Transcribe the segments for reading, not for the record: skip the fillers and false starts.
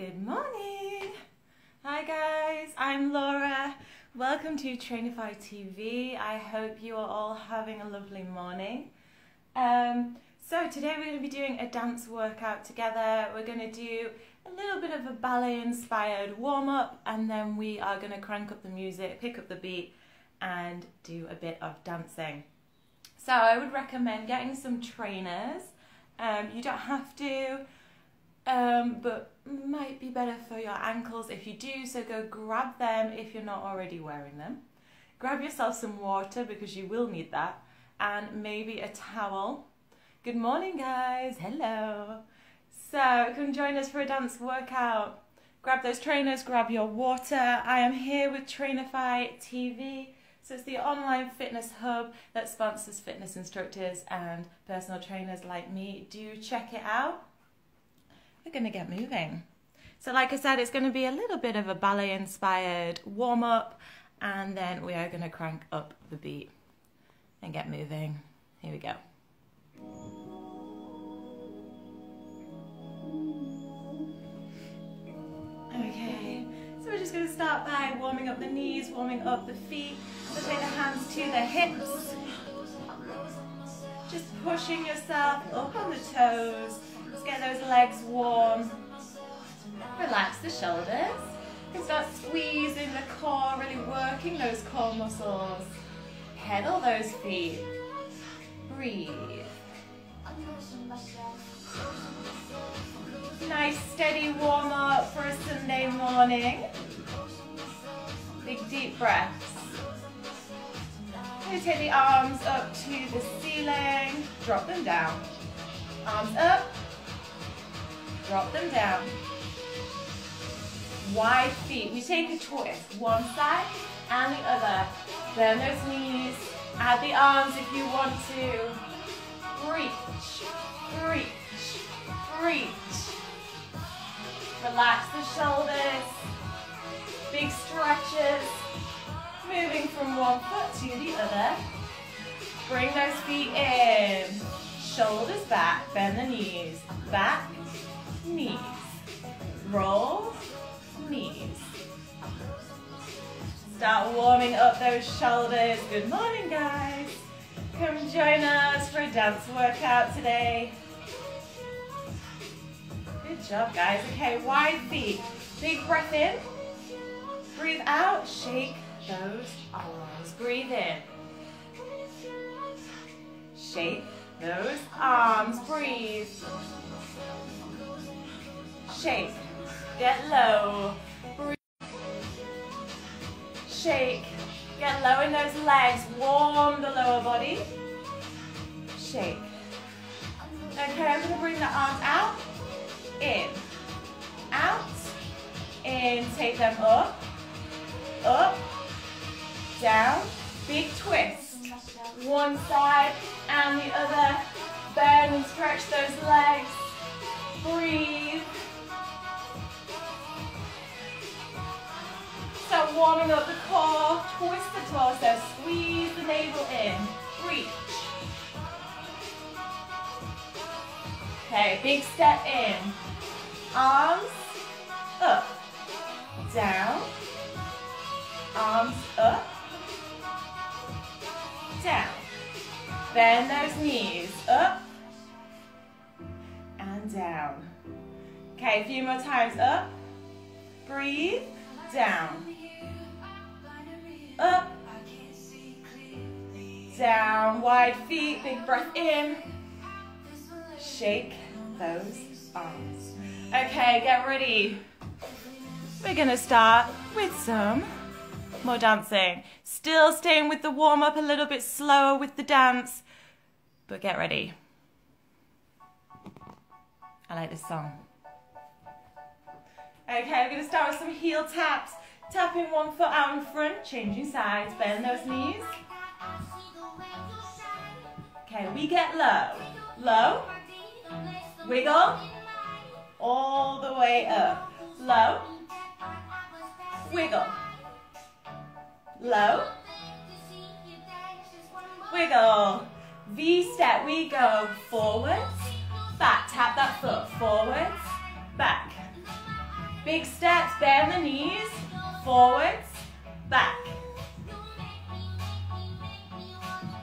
Good morning! Hi guys, I'm Laura. Welcome to Trainify TV. I hope you are all having a lovely morning. So today we're going to be doing a dance workout together. We're going to do a little bit of a ballet inspired warm-up, and then we are going to crank up the music, pick up the beat and do a bit of dancing. So I would recommend getting some trainers. You don't have to, but might be better for your ankles if you do, so go grab them if you're not already wearing them. Grab yourself some water because you will need that, and maybe a towel. Good morning guys, hello. So come join us for a dance workout. Grab those trainers, grab your water. I am here with Trainify TV. So it's the online fitness hub that sponsors fitness instructors and personal trainers like me. Do check it out. We're going to get moving. So like I said, it's going to be a little bit of a ballet inspired warm up, and then we are going to crank up the beat and get moving. Here we go. Okay, so we're just going to start by warming up the knees, warming up the feet. So take the hands to the hips. Just pushing yourself up on the toes. Let's get those legs warm. Relax the shoulders. And start squeezing the core, really working those core muscles. Pedal those feet. Breathe. Nice steady warm up for a Sunday morning. Big deep breaths. Take the arms up to the ceiling, drop them down. Arms up, drop them down. Wide feet. We take a twist, one side and the other. Bend those knees, add the arms if you want to. Reach, reach, reach. Relax the shoulders. Big stretches. Moving from one foot to the other. Bring those feet in. Shoulders back, bend the knees. Back, knees. Roll, knees. Start warming up those shoulders. Good morning, guys. Come join us for a dance workout today. Good job, guys. Okay, wide feet. Big breath in. Breathe out, shake those arms. Breathe in. Shake those arms. Breathe. Shake. Get low. Breathe. Shake. Get low in those legs. Warm the lower body. Shake. Okay, I'm going to bring the arms out. In. Out. In. Take them up. Up. Down, big twist, one side and the other, bend and stretch those legs, breathe. Start warming up the core, twist the torso, squeeze the navel in, reach. Okay, big step in, arms up, down, arms up. Down, bend those knees, up and down. Okay, a few more times, up, breathe, down, up, down, wide feet, big breath in, shake those arms. Okay, get ready. We're gonna start with some more dancing. Still staying with the warm up, a little bit slower with the dance, but get ready. I like this song. Okay, we're gonna start with some heel taps. Tapping one foot out in front, changing sides, bend those knees. Okay, we get low. Low, wiggle, all the way up. Low, wiggle. Low, wiggle, V-step, we go forwards, back, tap that foot, forwards, back, Big steps, bend the knees, forwards, back.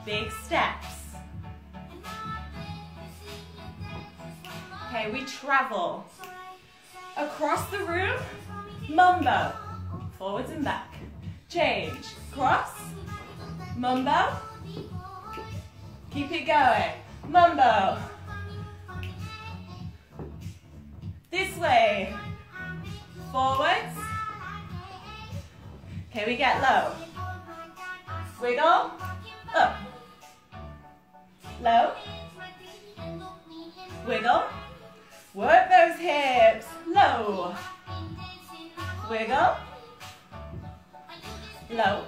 Big steps. Okay, we travel. Across the room, mumbo. Forwards and back. Change, cross, mumbo. Keep it going, mumbo. This way, forwards. Okay, we get low. Wiggle, up. Low, wiggle. Work those hips, low. Wiggle, low.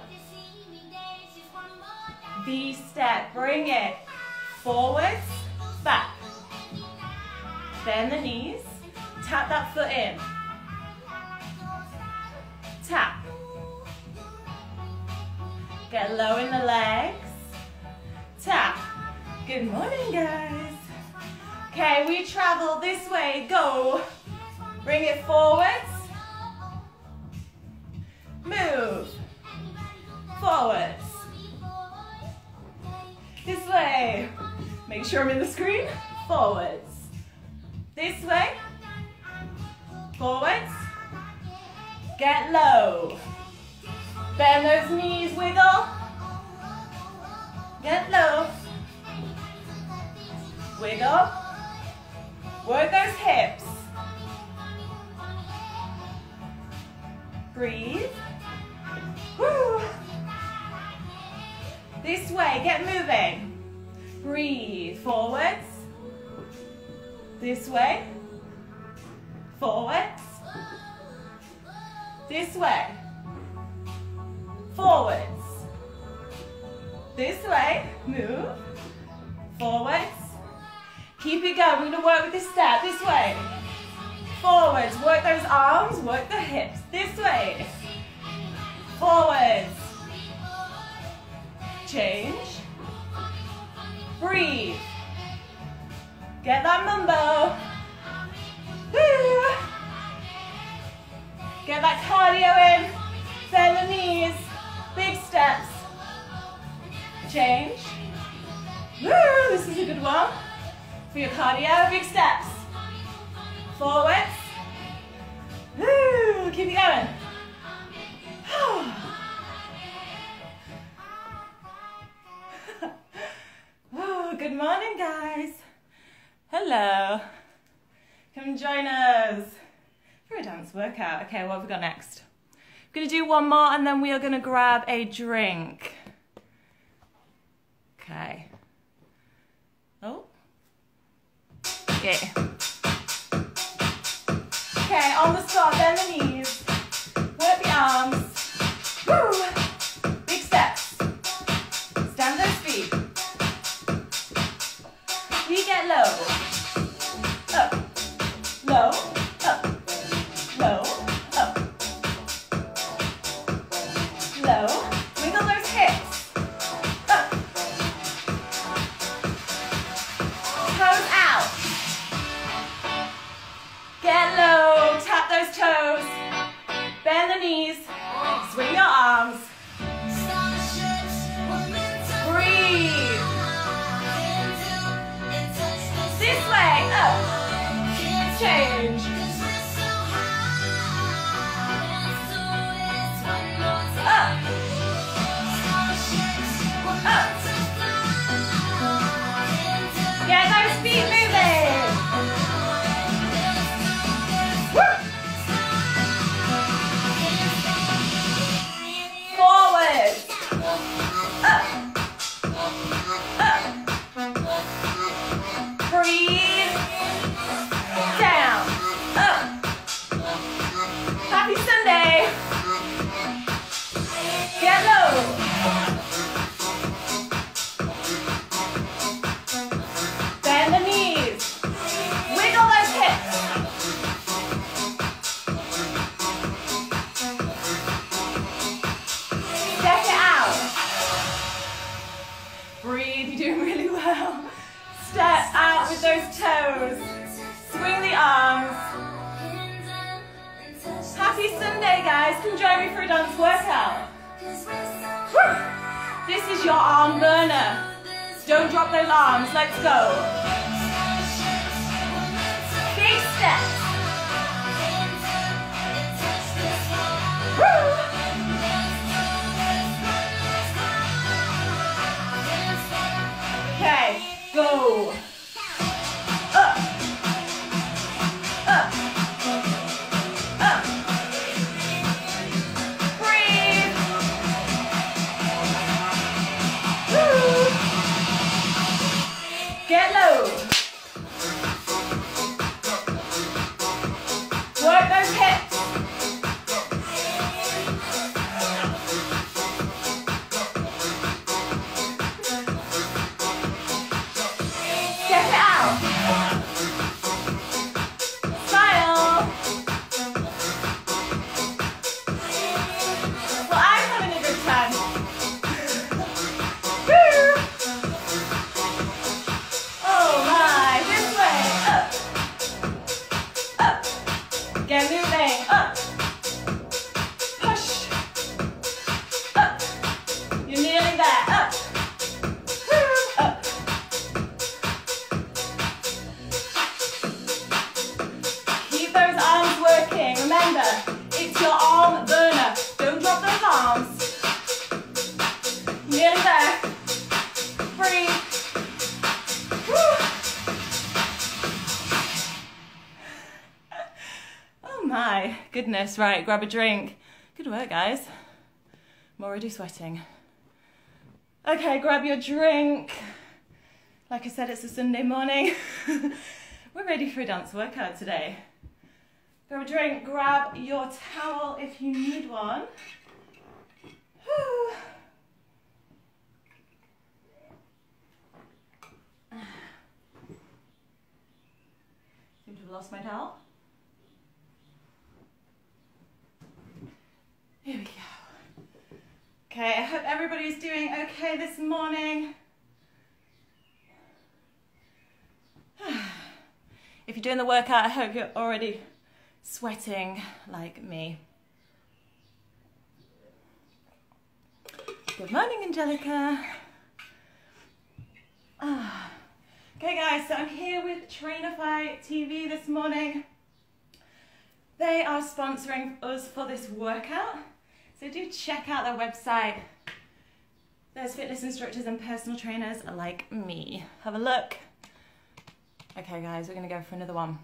V step, bring it forwards, back. Bend the knees, tap that foot in. Tap. Get low in the legs. Tap. Good morning, guys. Okay, we travel this way, go. Bring it forwards. Move. Forwards. This way. Make sure I'm in the screen. Forwards. This way. Forwards. Get low. Bend those knees, wiggle. Get low. Wiggle. Work those hips. Breathe. Woo. This way, get moving. Breathe, forwards. This way. Forwards. This way. Forwards. This way. Move. Forwards. Keep it going. We're going to work with this step. This way. Forwards. Work those arms. Work the hips. This way. Forwards. Change. Breathe. Get that mumbo. Woo. Get that cardio in, bend the knees, big steps, change. Woo, this is a good one. For your cardio, big steps, forwards. Woo, keep it going. Woo, good morning, guys. Hello. Come join us for a dance workout. Okay, what have we got next? I'm gonna do one more and then we are gonna grab a drink. Okay. Oh. Okay. Okay, on the spot, bend the knees. Work the arms. Woo! Big steps. Stand those feet. We get low. Up. Low. Toes. guys can join me for a dance workout. Woo! This is your arm burner. Don't drop those arms, let's go. Big steps. Woo! Okay, go. My goodness, right, grab a drink. Good work, guys. I'm already sweating. Okay, grab your drink. Like I said, it's a Sunday morning. We're ready for a dance workout today. Grab a drink, grab your towel if you need one. Whew. Seem to have lost my towel. Here we go. Okay, I hope everybody's doing okay this morning. If you're doing the workout, I hope you're already sweating like me. Good morning, Angelica. Okay guys, so I'm here with Trainify TV this morning. They are sponsoring us for this workout. So do check out their website. There's fitness instructors and personal trainers like me. Have a look. Okay guys, we're gonna go for another one.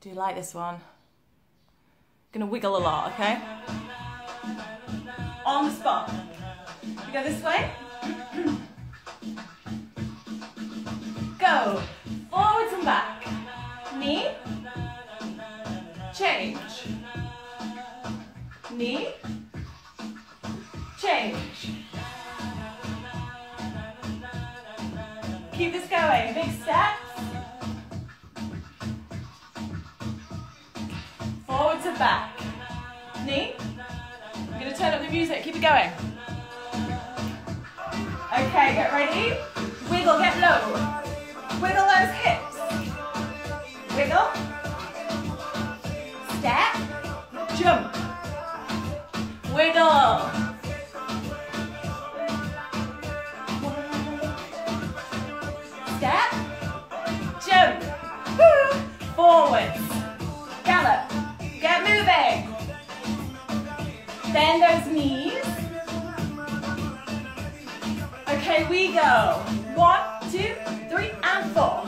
Do you like this one? Gonna wiggle a lot, okay? On the spot. We go this way. Go, forwards and back. Knee, change. Knee, change. Keep this going, big steps. Forward to back. Knee, I'm gonna turn up the music, keep it going. Okay, get ready. Wiggle, get low. Wiggle those hips. Wiggle. Step, jump. Wiggle. Step. Jump. Woo. Forwards. Gallop. Get moving. Bend those knees. Okay, we go. 1, 2, 3, and 4.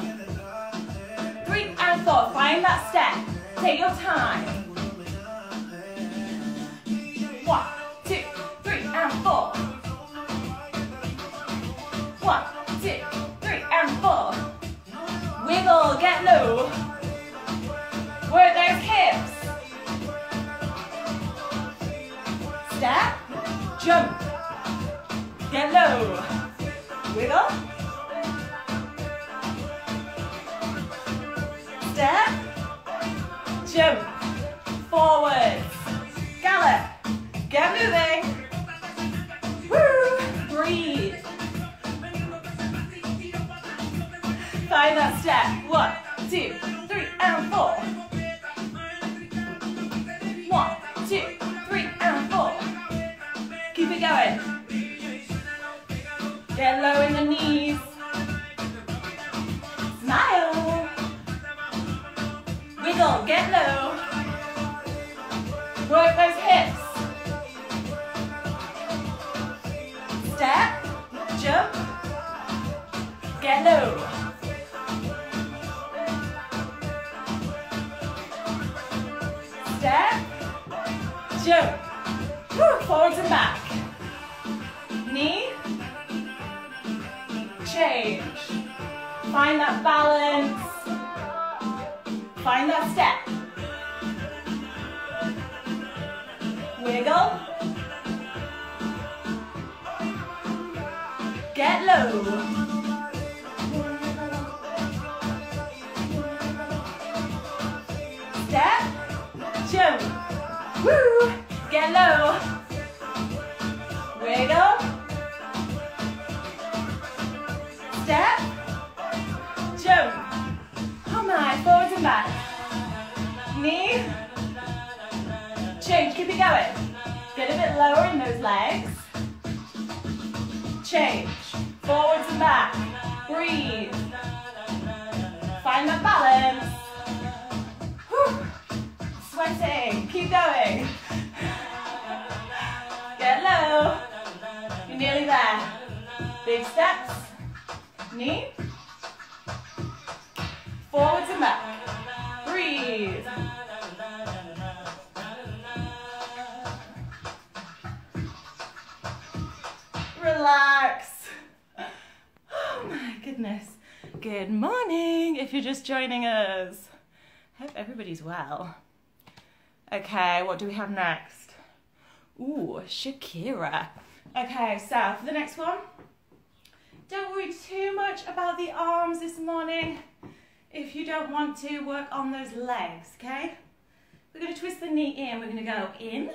3 and 4. Find that step. Take your time. 1, 2, 3, and 4. 1, 2, 3, and 4. Wiggle, get low. Work those hips. Step, jump. Get low. Wiggle. Step, jump. Forward. Gallop. Get moving. Woo! Breathe. Find that step. 1, 2, 3, and 4. 1, middle, get low. Work those hips. Step, jump, get low. Step, jump. Woo, forwards and back. Knee, change. Find that balance. Find that step. Wiggle. Get low. Step. Jump. Woo. Get low. Wiggle. Step. Jump. Come on, forwards and back. Knee. Change, keep it going. Get a bit lower in those legs. Change, forwards and back. Breathe. Find that balance. Whew. Sweating, keep going. Get low. You're nearly there. Big steps. Knee. Forwards and back. Breathe. Relax. Oh my goodness. Good morning if you're just joining us. Hope everybody's well. Okay, what do we have next? Ooh, Shakira. Okay, so for the next one, don't worry too much about the arms this morning if you don't want to work on those legs, okay? We're gonna twist the knee in. We're gonna go in,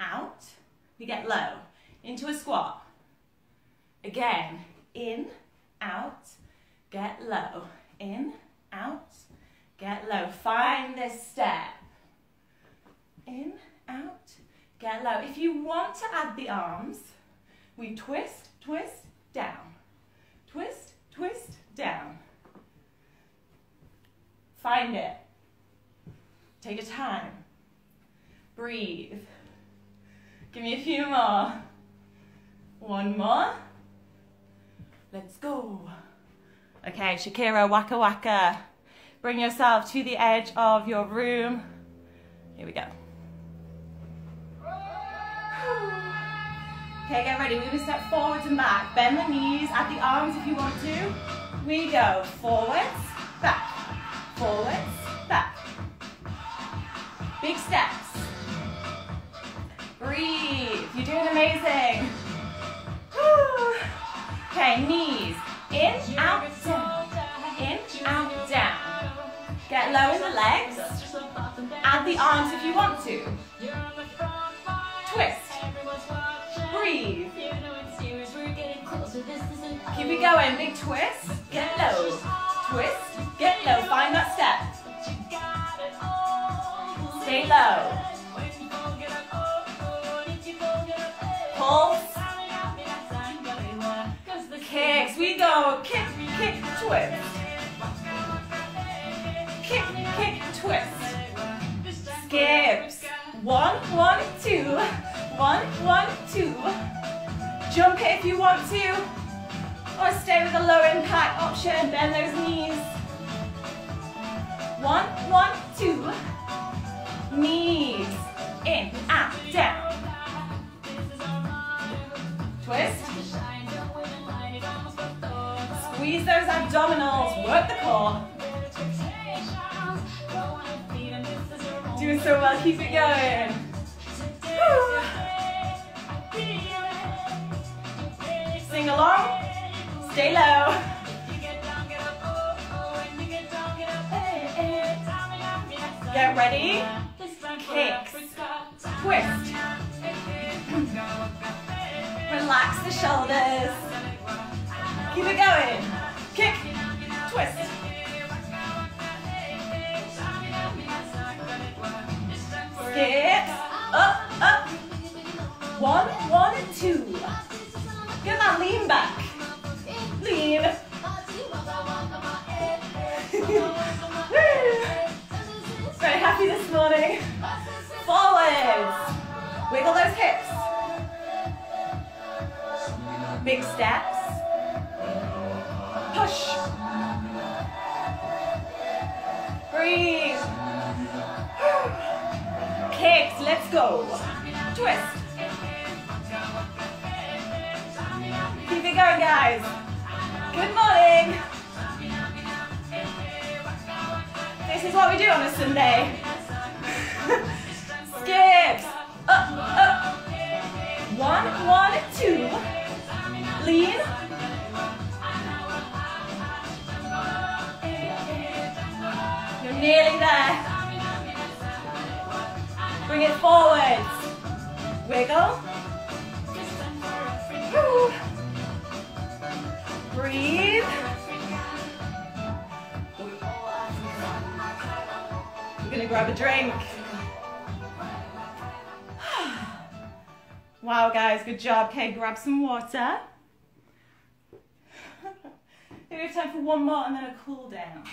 out, we get low, into a squat. Again, in, out, get low. In, out, get low. Find this step. In, out, get low. If you want to add the arms, we twist, twist, down. Twist, twist, down. Find it. Take your time. Breathe. Give me a few more. One more. Let's go. Okay, Shakira, waka waka. Bring yourself to the edge of your room. Here we go. Okay, get ready. We're gonna step forwards and back. Bend the knees, add the arms if you want to. We go forwards, back, forwards, back. Big steps. Breathe. You're doing amazing. Woo. Okay, knees, in, out, down, in, out, down. Get low in the legs, add the arms if you want to. Twist, breathe. Keep it going, big twist, get low, twist, get low, find that step. Stay low. Pulse. Kicks, we go kick, kick, twist. Kick, kick, twist. Skips. One, one, two. One, one, two. Jump it if you want to. Or stay with the low impact option. Bend those knees. One, one, two. Knees. In, out, down. Twist. Squeeze those abdominals, work the core. Doing so well, keep it going. Woo. Sing along, stay low. Get ready, kicks, twist. Relax the shoulders. Keep it going. Kick, twist. Skip, up, up. One, one, two. Get that lean back. Lean. Wiggle those hips. Big steps. Push. Breathe. Kicks, let's go. Twist. Keep it going, guys. Good morning. This is what we do on a Sunday. Skips. Up, up. One, two. Lean. You're nearly there. Bring it forwards. Wiggle. Woo. Breathe. We're going to grab a drink. Wow, guys, good job. Okay, grab some water. We have time for one more and then a cool down.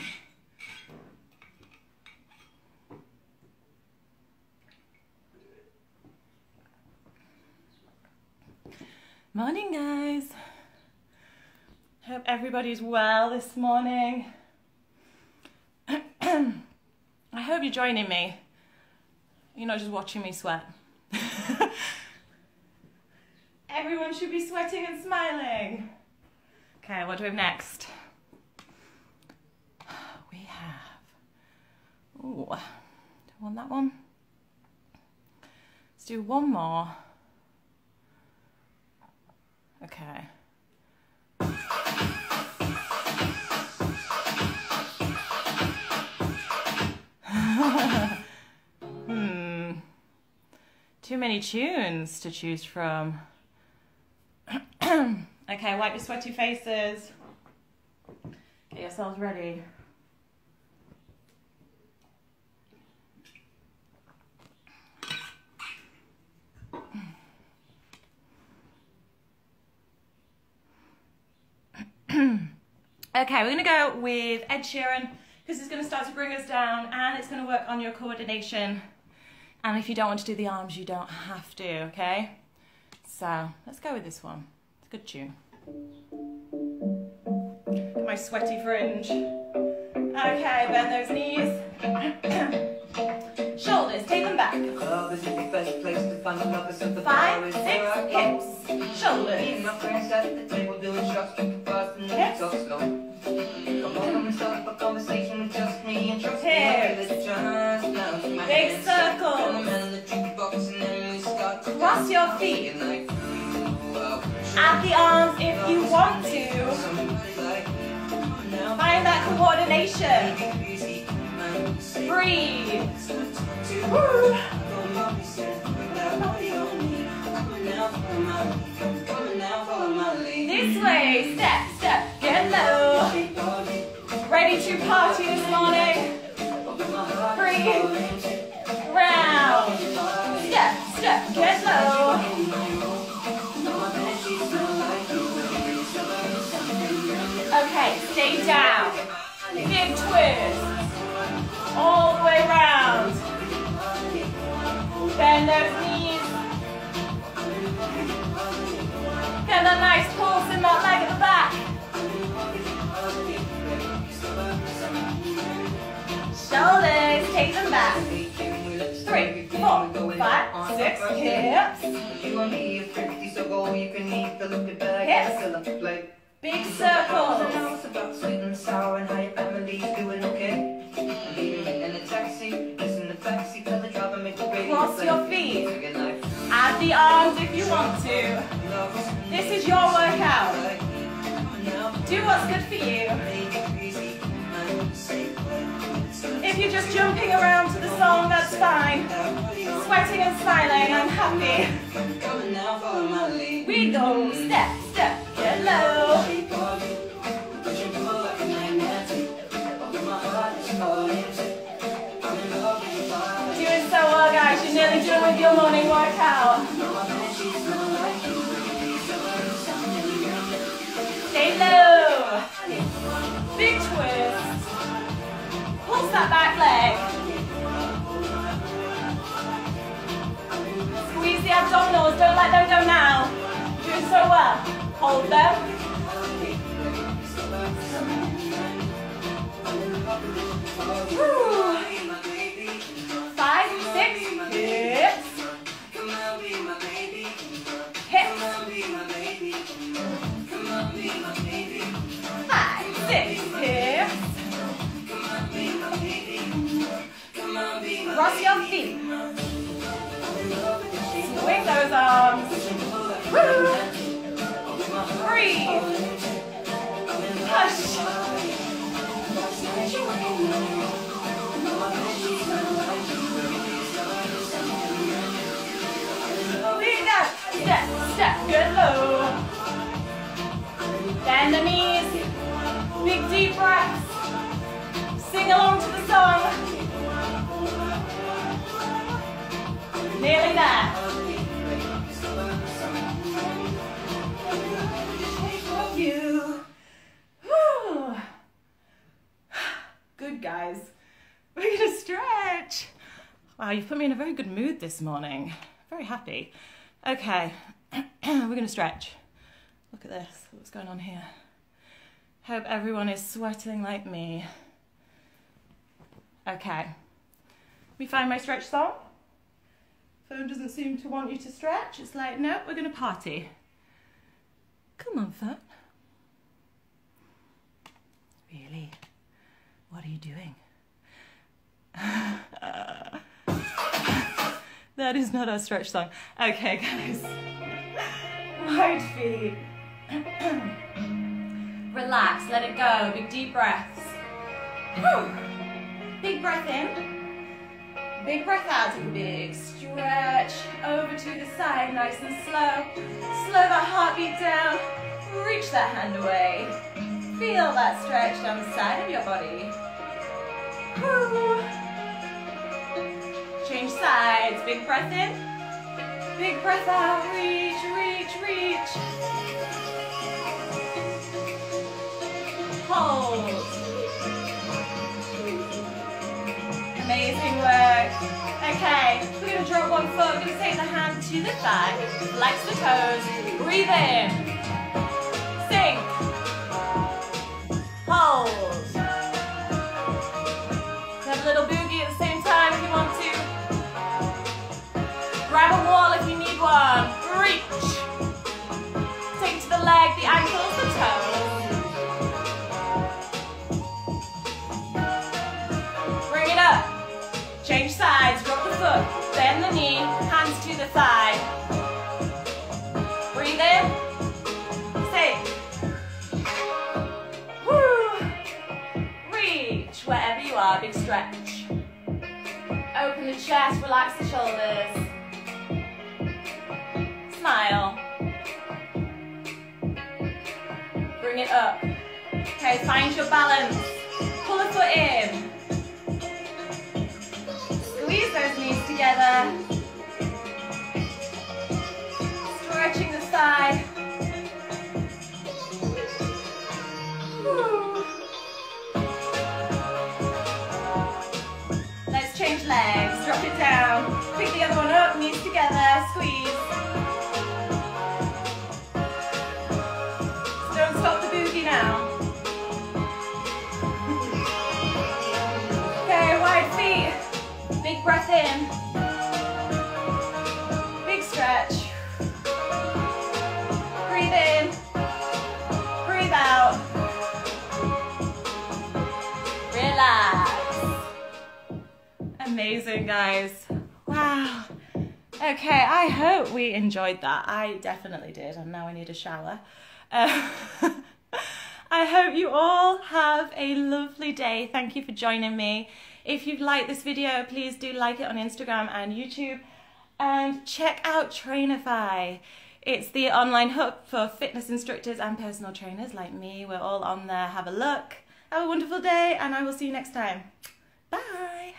Morning, guys. Hope everybody's well this morning. I hope you're joining me. You're not just watching me sweat. Everyone should be sweating and smiling. Okay, what do we have next? We have, ooh, do I want that one? Let's do one more. Okay. Too many tunes to choose from. Okay, wipe your sweaty faces. Get yourselves ready. Okay, we're going to go with Ed Sheeran because it's going to start to bring us down and it's going to work on your coordination. And if you don't want to do the arms, you don't have to, okay? So let's go with this one. It's a good tune. Got my sweaty fringe. Okay, bend those knees. Shoulders, take them back. Love is the best place to find love. Five, six, hips, shoulders. My friends at the table doing shots, drinking fast and then so slow. Come on, myself, a conversation with just me and trust me. Big circle. Cross your feet. Add the arms if you want to. Find that coordination. Breathe. Woo. This way, step, step, get low. Ready to party this morning. Breathe. Round. Step, step, get low. Okay, stay down. Big twist. All the way round. Bend those knees. Get that nice pulse in that leg at the back. Shoulders, take them back. 3, 4, 5, 6, hips. Hips. Big circles. Sweet and sour, and how your family's doing okay. In the taxi, listen to taxi, tell the driver, make the radio. Cross your feet. Add the arms if you want to. This is your workout. Do what's good for you. If you're just jumping around to the song, that's fine. Sweating and smiling, I'm happy. We go step, step. Hello. Doing so well, guys. You're nearly done with your morning workout. Stay low. Big twist. Pulse that back leg. Squeeze the abdominals, don't let them go now. You're doing so well. Hold them. Whew. 5, 6, hips. Hips. 5, 6, hips. Cross your feet. Swing those arms. Woo. Breathe. Push. Lean down. Step, step. Good low. Bend the knees. Big deep breaths. Sing along to the song. Nearly there. Guys, we're gonna stretch. Wow, you've put me in a very good mood this morning. Very happy. Okay, we're gonna stretch. Look at this, what's going on here. Hope everyone is sweating like me. Okay, let me find my stretch song. Phone doesn't seem to want you to stretch. It's like, nope, we're gonna party. Come on, phone. Really? What are you doing? That is not our stretch song. Okay, guys. Wide feet. Relax, let it go. Big deep breaths. Whew. Big breath in. Big breath out. Big stretch. Over to the side, nice and slow. Slow that heartbeat down. Reach that hand away. Feel that stretch down the side of your body. Woo. Change sides. Big breath in. Big breath out. Reach, reach, reach. Hold. Amazing work. Okay, we're going to drop one foot. We're going to take the hand to the thigh. Flex the toes. Breathe in. Sink. Hold. Have a little boogie at the same time if you want to. Grab a wall if you need one. Reach. Take to the leg, the ankles, the toes. Bring it up. Change sides, drop the foot. Bend the knee, hands to the thigh. Breathe in. Wherever you are, big stretch. Open the chest, relax the shoulders. Smile. Bring it up. Okay, find your balance. Pull a foot in. Squeeze those knees together. Stretching the side. Legs, drop it down, pick the other one up, knees together, squeeze. Don't stop the boogie now. Okay, wide feet, big breath in, big stretch. Breathe in, breathe out. Relax. Amazing, guys. Wow. Okay, I hope we enjoyed that. I definitely did, and now I need a shower. I hope you all have a lovely day. Thank you for joining me. If you've liked this video, please do like it on Instagram and YouTube. And check out Trainify. It's the online hub for fitness instructors and personal trainers like me. We're all on there. Have a look. Have a wonderful day, and I will see you next time. Bye.